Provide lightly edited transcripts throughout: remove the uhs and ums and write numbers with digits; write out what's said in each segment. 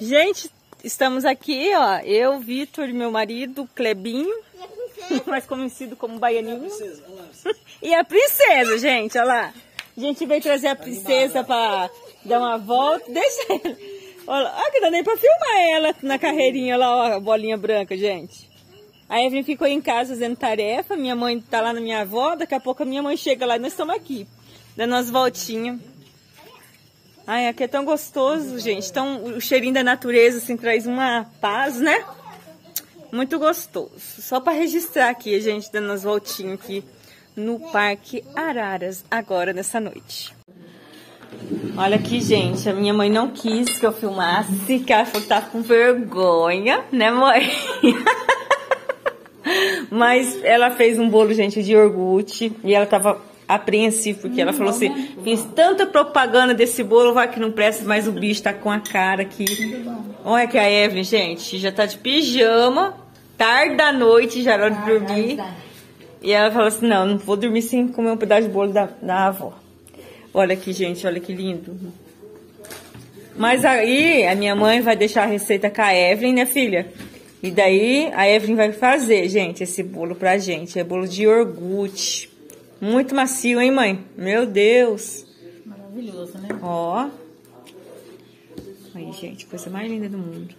Gente, estamos aqui, ó. Eu, Vitor, meu marido, Clebinho. E a princesa. Mais conhecido como Baianinho. E a princesa, gente, olha lá. A gente veio trazer a princesa para dar uma volta. Deixa ela. Olha, que dá nem para filmar ela na carreirinha lá, ó, a bolinha branca, gente. A Evelyn ficou em casa fazendo tarefa. Minha mãe tá lá na minha avó. Daqui a pouco a minha mãe chega lá e nós estamos aqui, dando umas voltinhas. Ai, aqui é tão gostoso, gente. Tão, o cheirinho da natureza, assim, traz uma paz, né? Muito gostoso. Só para registrar aqui, gente, dando umas voltinhas aqui no Parque Araras, agora, nessa noite. Olha aqui, gente. A minha mãe não quis que eu filmasse, que ela falou que tava com vergonha, né, mãe? Mas ela fez um bolo, gente, de iogurte e ela tava apreensiva, porque ela falou assim, fiz tanta propaganda desse bolo, vai que não presta, mas o bicho tá com a cara aqui. Olha que a Evelyn, gente, já tá de pijama, tarde da noite, já era hora de dormir. E ela falou assim, não vou dormir sem comer um pedaço de bolo da avó. Olha aqui, gente, olha que lindo. Mas aí a minha mãe vai deixar a receita com a Evelyn, né, filha? E daí a Evelyn vai fazer, gente, esse bolo pra gente. É bolo de iogurte. Muito macio, hein, mãe? Meu Deus! Maravilhoso, né? Ó. Aí, gente, coisa mais linda do mundo.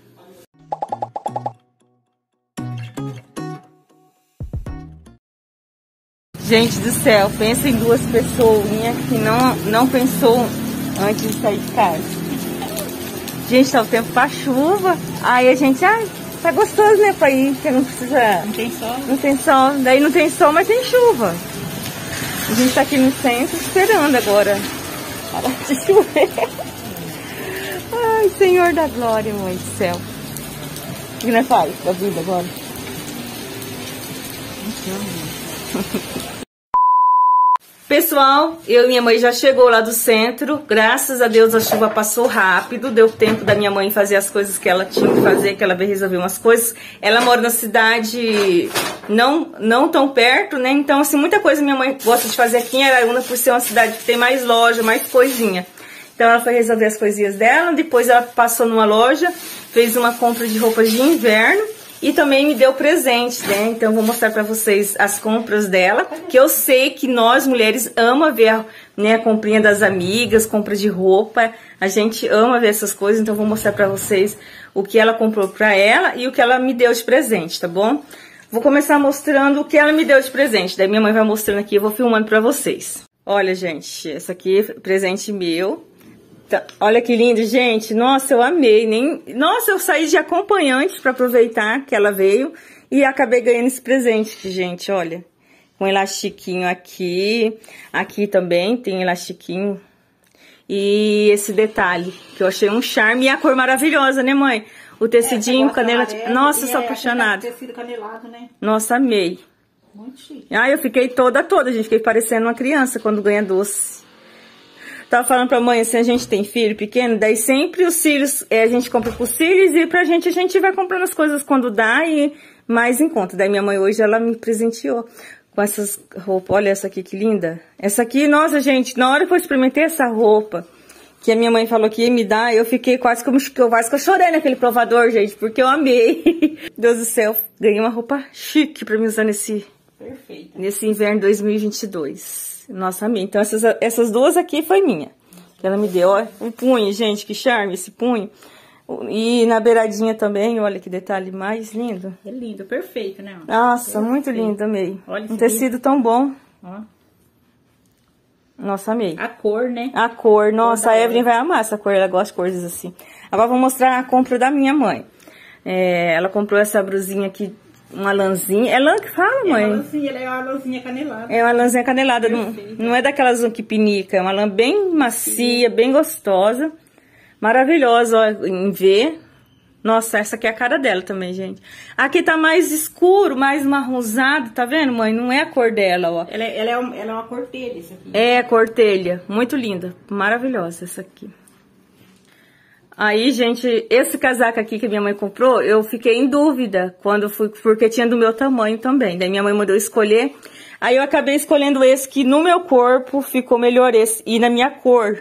Gente do céu, pensa em duas pessoinhas que não pensou antes de sair de casa. Gente, tá o tempo pra chuva. Aí a gente, tá gostoso, né, pra ir, que não precisa... Não tem sol. Não tem sol. Daí não tem sol, mas tem chuva. A gente tá aqui no centro esperando agora. Para de chover. Ai, Senhor da glória, mãe do céu. O que nós faz da vida agora? Pessoal, eu e minha mãe já chegou lá do centro. Graças a Deus a chuva passou rápido. Deu tempo da minha mãe fazer as coisas que ela tinha que fazer, que ela veio resolver umas coisas. Ela mora na cidade... Não tão perto, né? Então, assim, muita coisa minha mãe gosta de fazer aqui em Araúna, por ser uma cidade que tem mais loja, mais coisinha. Então, ela foi resolver as coisinhas dela. Depois, ela passou numa loja, fez uma compra de roupas de inverno e também me deu presente, né? Então, vou mostrar pra vocês as compras dela, que eu sei que nós, mulheres, amamos ver, né, a comprinha das amigas, compra de roupa. A gente ama ver essas coisas, então vou mostrar pra vocês o que ela comprou pra ela e o que ela me deu de presente, tá bom? Vou começar mostrando o que ela me deu de presente. Daí minha mãe vai mostrando aqui, eu vou filmando pra vocês. Olha, gente, essa aqui é presente meu. Tá, olha que lindo, gente. Nossa, eu amei. Nossa, eu saí de acompanhante pra aproveitar que ela veio. E acabei ganhando esse presente, gente, olha. Com elastiquinho aqui. Aqui também tem elastiquinho. E esse detalhe, que eu achei um charme. E a cor maravilhosa, né, mãe? O tecidinho, canela... Amarelo, nossa, sou apaixonada. Tecido canelado, né? Nossa, amei. Muito chique. Eu fiquei toda, gente. Fiquei parecendo uma criança quando ganha doce. Tava falando pra mãe, assim, a gente tem filho pequeno, daí sempre os cílios, a gente compra pros cílios e pra gente, a gente vai comprando as coisas quando dá e mais em conta. Daí minha mãe hoje, ela me presenteou com essas roupas. Olha essa aqui, que linda. Essa aqui, nossa, gente, na hora que eu experimentei essa roupa, que a minha mãe falou que ia me dar, eu fiquei quase que eu chorei naquele provador, gente, porque eu amei. Deus do céu, ganhei uma roupa chique pra me usar nesse inverno 2022. Nossa, amei. Então, essas duas aqui foi minha, que ela me deu. Ó, um punho, gente, que charme esse punho. E na beiradinha também, olha que detalhe mais lindo. É lindo, perfeito, né? Nossa, muito lindo, amei. Olha um tecido tão bom. Ó. Nossa, amei. A cor, né? A cor. Nossa, a Evelyn vai amar essa cor. Ela gosta de cores assim. Agora vou mostrar a compra da minha mãe. Ela comprou essa brusinha aqui, uma lãzinha. É lã que fala, mãe? É uma lãzinha, ela é uma lãzinha canelada. É uma lãzinha canelada. Não é daquelas que pinica. É uma lã bem macia, bem gostosa. Maravilhosa, ó, em ver. Nossa, essa aqui é a cara dela também, gente. Aqui tá mais escuro, mais marronzado, tá vendo, mãe? Não é a cor dela, ó. Ela é uma cor telha, essa aqui. É, cor telha. Muito linda. Maravilhosa essa aqui. Aí, gente, esse casaco aqui que minha mãe comprou, eu fiquei em dúvida quando fui, porque tinha do meu tamanho também. Daí minha mãe mandou escolher. Aí eu acabei escolhendo esse que no meu corpo ficou melhor esse. E na minha cor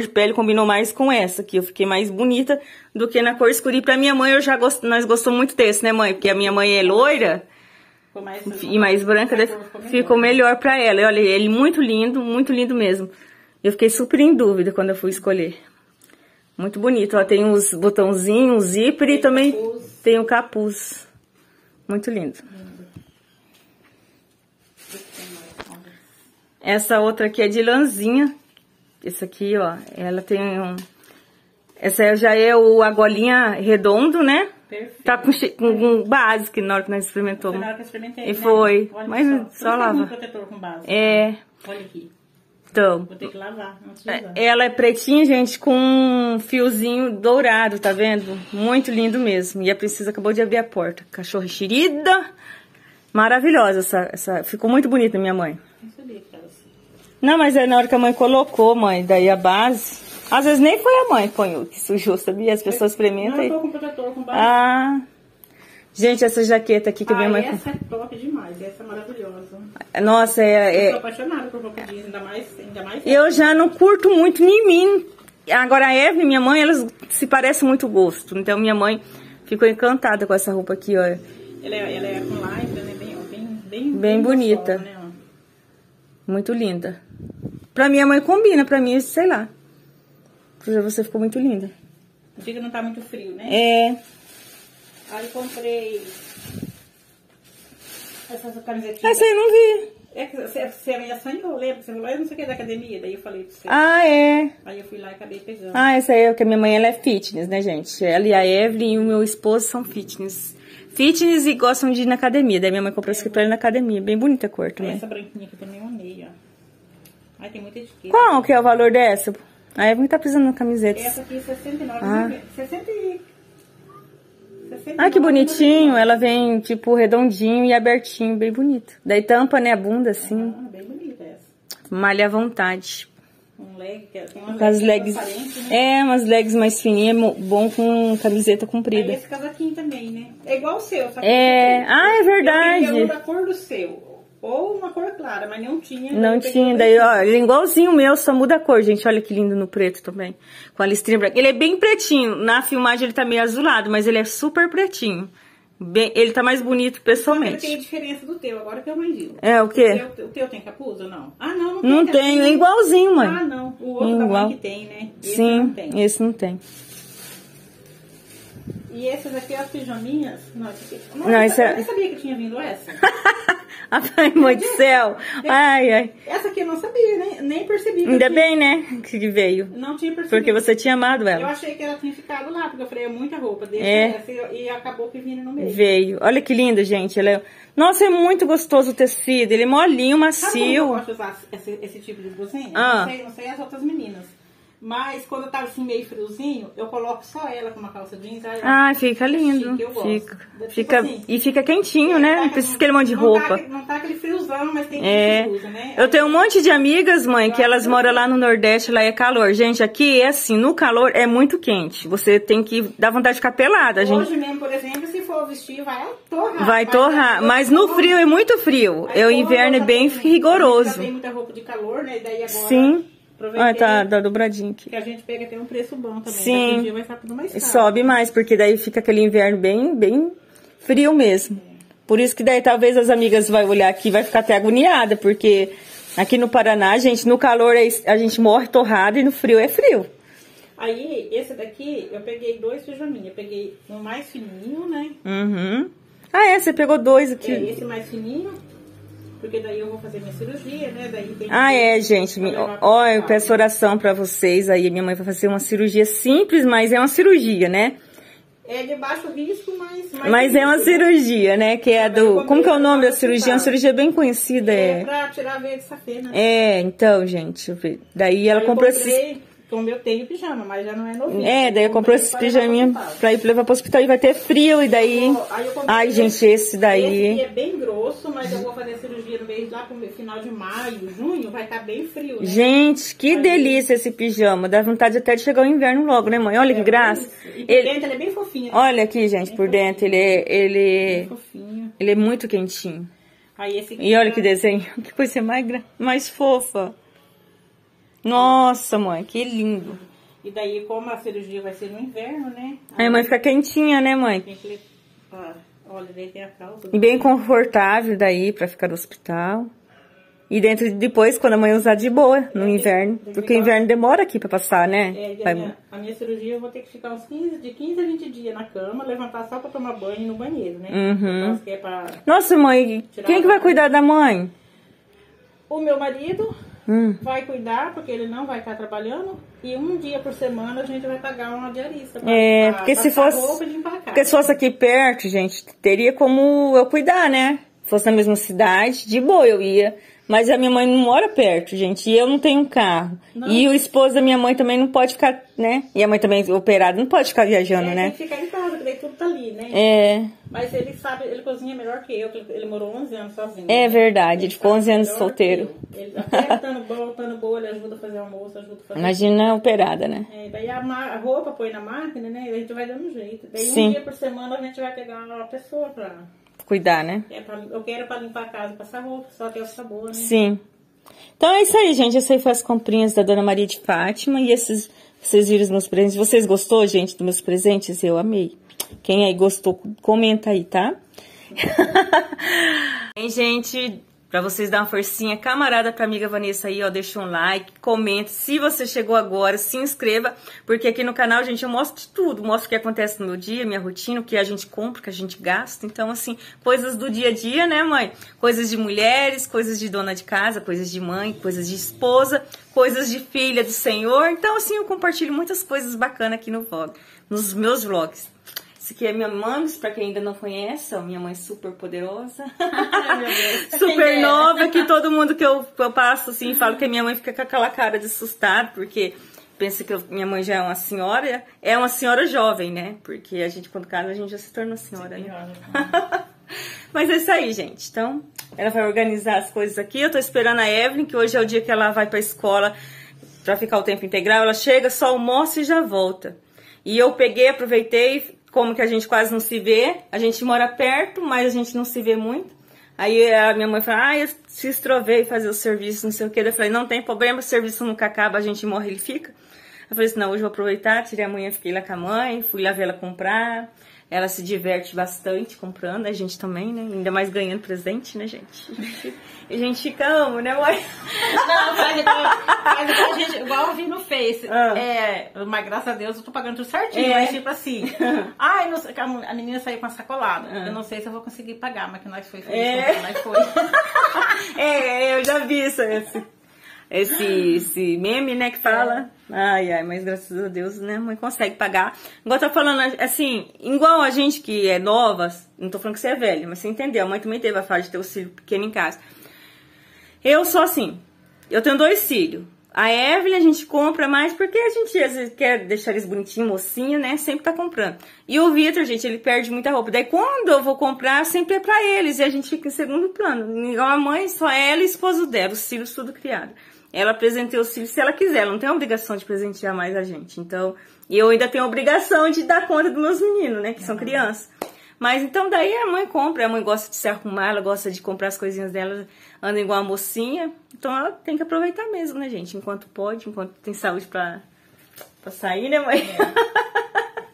de pele combinou mais com essa aqui. Eu fiquei mais bonita do que na cor escura. E pra minha mãe, nós gostamos muito desse, né, mãe? Porque a minha mãe é loira e mais branca, ficou melhor pra ela. E olha, ele muito lindo mesmo. Eu fiquei super em dúvida quando eu fui escolher. Muito bonito, ó, tem uns botãozinhos, um zíper e também tem o capuz. Muito lindo. Essa outra aqui é de lãzinha. Essa aqui, ó, ela tem um... Essa já é o argolinha redondo, né? Perfeito. Tá com base, que na hora que nós experimentamos. Na hora que eu experimentei, e foi. Né? Mas só lava. Protetor com base. É. Olha aqui. Então, vou ter que lavar, não te usar. Ela é pretinha, gente, com um fiozinho dourado, tá vendo? Muito lindo mesmo. E a Princesa acabou de abrir a porta. Cachorra enxerida. Maravilhosa essa. Ficou muito bonita, minha mãe. Não sabia que era assim. Não, mas é na hora que a mãe colocou, mãe. Daí a base. Às vezes nem foi a mãe que sujou, sabia? As pessoas experimentam. Eu tô com protetor, com base. Ah. Gente, essa jaqueta aqui que minha mãe... essa é top demais, essa é maravilhosa. Nossa, eu sou apaixonada por crocodilo, ainda mais... Eu já não curto muito nem mim. Agora a Evelyn e minha mãe, elas se parecem muito gosto. Então minha mãe ficou encantada com essa roupa aqui, olha. Ela é com lycra, né? Bem bonita. Sol, né? Muito linda. Pra minha mãe combina, pra mim, sei lá. Pra você ficou muito linda. Diga, não tá muito frio, né? É... Aí eu comprei essa camisetinha. Essa aí eu não vi. É que você me assanhou, lembra? Você falou, eu não sei o que é da academia. Daí eu falei pra você. Ah, é. Aí eu fui lá e acabei pegando. Ah, essa aí é porque a minha mãe, ela é fitness, né, gente? Ela e a Evelyn e o meu esposo são fitness. Fitness e gostam de ir na academia. Daí minha mãe comprou essa aqui pra ela na academia. Bem bonita a cor também. Essa branquinha aqui também eu amei, ó. Aí tem muita etiqueta. Qual que é o valor dessa? A Evelyn tá precisando de uma camiseta. Essa aqui é 69. Ah. 69. Ah, que bonitinho, ela vem tipo redondinho e abertinho, bem bonito. Daí tampa, né, a bunda assim. Ah, bem bonita essa. Malha à vontade. Um leg, tem umas legs, né? É, umas legs mais fininhas, bom com camiseta comprida. Aí esse casaquinho também, né? É igual o seu, sabe? É, ah, é verdade. Eu peguei um da cor do seu, ou uma cor clara, mas não tinha. Não tinha, daí ó, ele é igualzinho o meu, só muda a cor, gente. Olha que lindo no preto também, com a listrinha branca. Ele é bem pretinho, na filmagem ele tá meio azulado, mas ele é super pretinho. Bem, ele tá mais bonito pessoalmente. Mas tem a diferença do teu, agora que eu mandei. É, o quê? O teu tem capuz ou não? Ah, não, não tem. Não tem, é igualzinho, mãe. Ah, não, o outro da mãe que tem, né? Sim, esse não tem. E essas aqui, as pijaminhas... Não, isso é... Eu nem sabia que tinha vindo essa. Ai, meu Deus do céu. Ai, ai. Essa aqui eu não sabia, nem percebi. Ainda bem, né, que veio. Não tinha percebido. Porque você tinha amado ela. Eu achei que ela tinha ficado lá, porque eu falei, é muita roupa. E acabou que vindo no meio. Veio. Olha que linda, gente. Ela é... Nossa, é muito gostoso o tecido. Ele é molinho, macio. Sabe como eu gosto de usar esse tipo de blusinha? Ah. Não sei as outras meninas. Mas quando eu tava assim meio friozinho, eu coloco só ela com uma calça jeans. Ah, fica lindo. Chique, eu gosto. Fica assim, e fica quentinho, né? Não precisa aquele monte de roupa. Não tá aquele friozão, mas tem que usa, né? Eu tenho um monte de amigas, mãe, que elas moram lá no Nordeste, lá é calor. Gente, aqui é assim, no calor é muito quente. Você tem que dar vontade de ficar pelada, gente. Hoje mesmo, por exemplo, se for vestir, vai torrar. Vai torrar, mas no frio é muito frio. O inverno é bem rigoroso. Tem muita roupa de calor, né? E daí agora... Sim. Ah, tá dobradinho aqui. Que a gente pega, tem um preço bom também. Sim. Um dia vai estar tudo mais caro. Sobe mais, porque daí fica aquele inverno bem frio mesmo. É. Por isso que daí talvez as amigas vão olhar aqui e vai ficar até agoniada, porque aqui no Paraná, gente, no calor a gente morre torrado e no frio é frio. Aí, esse daqui, eu peguei dois pijaminhos. Eu peguei um mais fininho, né? Uhum. Ah, é, você pegou dois aqui. É, esse mais fininho... Porque daí eu vou fazer minha cirurgia, né? Daí tem gente. Ó, eu peço oração pra vocês aí. Minha mãe vai fazer uma cirurgia simples, mas é uma cirurgia, né? É de baixo risco, mas é uma cirurgia, né? Que é do... Como que é o nome da cirurgia? É uma cirurgia bem conhecida. É pra tirar a veia de safena, né? É, então, gente. Daí ela comprou esses... Como eu tenho pijama, mas já não é novinho. É, daí eu comprei esse pijaminha pra ir levar pro hospital e vai ter frio, e daí... Ai, gente, esse daí... Esse aqui é bem grosso, mas eu vou fazer a cirurgia no mês lá pro final de maio, junho, vai estar bem frio, né? Gente, que delícia esse pijama. Dá vontade até de chegar o inverno logo, né, mãe? Olha que graça. E por dentro ele é bem fofinho. Olha aqui, gente, por dentro ele é muito quentinho. Aí esse aqui e olha que desenho, que coisa mais fofa. Nossa, mãe, que lindo. E daí, como a cirurgia vai ser no inverno, né? Aí a mãe fica quentinha, né, mãe? Olha, daí tem a calça. Bem confortável daí, pra ficar no hospital. E dentro, depois, quando a mãe usar de boa, no inverno. Porque o inverno demora aqui pra passar, né? É, a minha cirurgia eu vou ter que ficar uns 15 a 20 dias na cama, levantar só pra tomar banho no banheiro, né? Uhum. Então, é pra... Nossa, mãe, quem que vai cuidar da mãe? O meu marido... Vai cuidar, porque ele não vai estar trabalhando. E um dia por semana a gente vai pagar uma diarista. Porque se fosse aqui perto, gente, teria como eu cuidar, né? Se fosse na mesma cidade, de boa eu ia. Mas a minha mãe não mora perto, gente. E eu não tenho carro. Não. E o esposo da minha mãe também não pode ficar, né? E a mãe também operada, não pode ficar viajando, né? Tem que ficar em casa, porque daí tudo tá ali, né? É. Mas ele sabe, ele cozinha melhor que eu, porque ele morou 11 anos sozinho. É verdade, ele ficou 11 anos solteiro. Ele até estando boa, ele ajuda a fazer almoço, ajuda a fazer... Imagina a operada, né? É, daí a roupa põe na máquina, né? E a gente vai dando um jeito. Daí um dia por semana a gente vai pegar uma pessoa pra... Cuidar, né? Eu quero pra limpar a casa, passar roupa, só que é o sabor, né? Sim. Então é isso aí, gente. Essa aí foi as comprinhas da Dona Maria de Fátima. E vocês viram os meus presentes. Vocês gostou, gente, dos meus presentes? Eu amei. Quem aí gostou, comenta aí, tá? Bem, gente, pra vocês dar uma forcinha, camarada, pra amiga Wanessa aí, ó, deixa um like, comenta. Se você chegou agora, se inscreva, porque aqui no canal, gente, eu mostro de tudo. Mostro o que acontece no meu dia, minha rotina, o que a gente compra, o que a gente gasta. Então, assim, coisas do dia a dia, né, mãe? Coisas de mulheres, coisas de dona de casa, coisas de mãe, coisas de esposa, coisas de filha do Senhor. Então, assim, eu compartilho muitas coisas bacanas aqui no vlog, nos meus vlogs. Esse aqui é minha Mamis, pra quem ainda não conhece, ó, minha mãe super poderosa, super nova, que todo mundo que eu passo assim, falo que a minha mãe fica com aquela cara de assustado, porque pensa que minha mãe já é uma senhora jovem, né? Porque a gente, quando casa, a gente já se torna senhora, né? Mas é isso aí, gente. Então, ela vai organizar as coisas aqui, eu tô esperando a Evelyn, que hoje é o dia que ela vai pra escola pra ficar o tempo integral, ela chega, só almoça e já volta. E eu peguei, aproveitei... Como que a gente quase não se vê, a gente mora perto, mas a gente não se vê muito. Aí a minha mãe fala, eu se estrovei fazer o serviço, não sei o que. Eu falei, não tem problema, o serviço nunca acaba, a gente morre, ele fica. Eu falei assim, não, hoje eu vou aproveitar, tirei a manhã, fiquei lá com a mãe, fui lá ver ela comprar. Ela se diverte bastante comprando, a gente também, né? Ainda mais ganhando presente, né, gente? A gente fica amo, né, mãe? Não, faz igual a gente, igual eu vi no Face. Mas graças a Deus eu tô pagando tudo certinho, mas tipo assim. Ai, não, a menina saiu com a sacolada. Eu não sei se eu vou conseguir pagar, mas que nós foi feliz, nós foi. Eu já vi isso, esse meme, né, que fala. Ai, mas graças a Deus, né, mãe consegue pagar. Igual tá falando, assim, igual a gente que é nova, não tô falando que você é velha, mas você entendeu, a mãe também teve a fase de ter o filho pequeno em casa. Eu sou assim, eu tenho 2 filhos. A Evelyn a gente compra mais porque a gente às vezes quer deixar eles bonitinhos, mocinhos, né? Sempre tá comprando. E o Vitor, gente, ele perde muita roupa. Daí quando eu vou comprar, sempre é pra eles. E a gente fica em segundo plano. Igual a mãe, só ela e o esposo dela, os filhos tudo criado. Ela presenteia os filhos se ela quiser, ela não tem a obrigação de presentear mais a gente. Então, e eu ainda tenho a obrigação de dar conta dos meus meninos, né? Que são crianças. Mas então daí a mãe compra, a mãe gosta de se arrumar, ela gosta de comprar as coisinhas dela, anda igual a mocinha. Então ela tem que aproveitar mesmo, né, gente? Enquanto pode, enquanto tem saúde pra sair, né, mãe?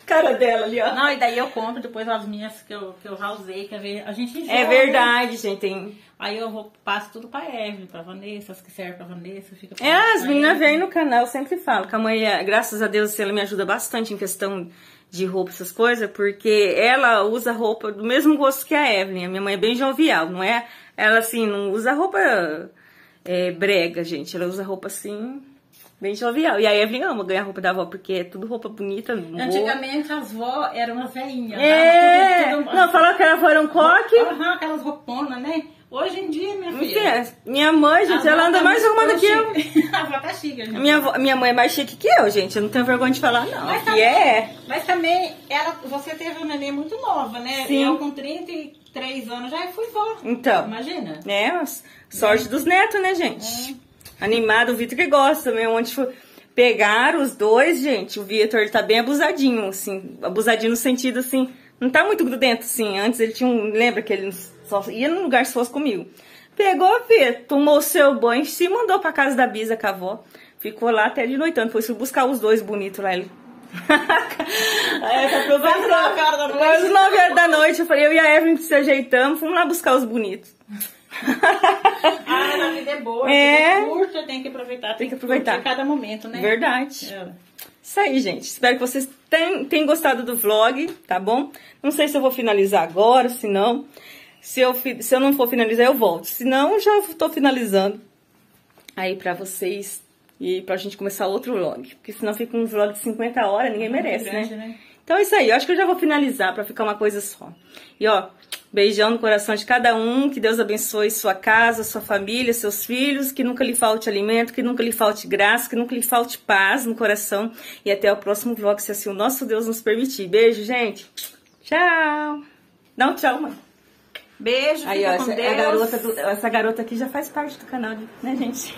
Cara dela ali, ó. Não, e daí eu compro depois as minhas que eu já usei, quer ver? A gente enjoa, verdade, né? Gente, tem... Aí eu passo tudo pra Evelyn, pra Wanessa, as que servem pra Wanessa, fica... as meninas vêm no canal, eu sempre falo, que a mãe, graças a Deus, ela me ajuda bastante em questão de roupa, essas coisas, porque ela usa roupa do mesmo gosto que a Evelyn. A minha mãe é bem jovial, não é? Ela, assim, não usa roupa brega, gente, ela usa roupa, assim... Bem jovial. E a Evelyn ama ganhar roupa da avó, porque é tudo roupa bonita. Antigamente as vó eram umas veinhas. Não, falou que a avó era um coque. Aquelas rouponas, né? Hoje em dia, minha filha... Minha mãe, gente, ela anda mais arrumada que eu. A avó tá chique, gente. Minha mãe é mais chique que eu, gente. Eu não tenho vergonha de falar, não. Mas também, você teve um neném muito nova, né? Sim. Eu com 33 anos já fui vó. Então. Imagina. Né? Sorte dos netos, né, gente? É. Animado, o Vitor que gosta. Onde foi... Pegaram os dois, gente. O Vitor, ele tá bem abusadinho, assim. Abusadinho no sentido, assim... Não tá muito grudento, assim. Antes ele tinha um... Lembra que ele só ia num lugar se fosse comigo. Pegou, Vitor, tomou o seu banho, se mandou pra casa da Bisa com a avó. Ficou lá até de noitando. Foi buscar os dois bonitos lá. Ele... Aí, às 9h da noite, eu falei, eu e a Evelyn se ajeitamos, fomos lá buscar os bonitos. Ah, na vida é boa, é curta, tem que aproveitar. Tem que aproveitar cada momento, né? Verdade. É. Isso aí, gente. Espero que vocês tenham gostado do vlog, tá bom? Não sei se eu vou finalizar agora, se não. Se eu não for finalizar, eu volto. Se não, já tô finalizando aí pra vocês e pra gente começar outro vlog. Porque senão fica um vlog de 50 horas, ninguém merece, grande, né? Então é isso aí. Eu acho que eu já vou finalizar pra ficar uma coisa só. E ó... Beijão no coração de cada um, que Deus abençoe sua casa, sua família, seus filhos, que nunca lhe falte alimento, que nunca lhe falte graça, que nunca lhe falte paz no coração. E até o próximo vlog, se assim o nosso Deus nos permitir. Beijo, gente. Tchau. Dá um tchau, mãe. Beijo, fica com Deus. Essa garota aqui já faz parte do canal, né, gente?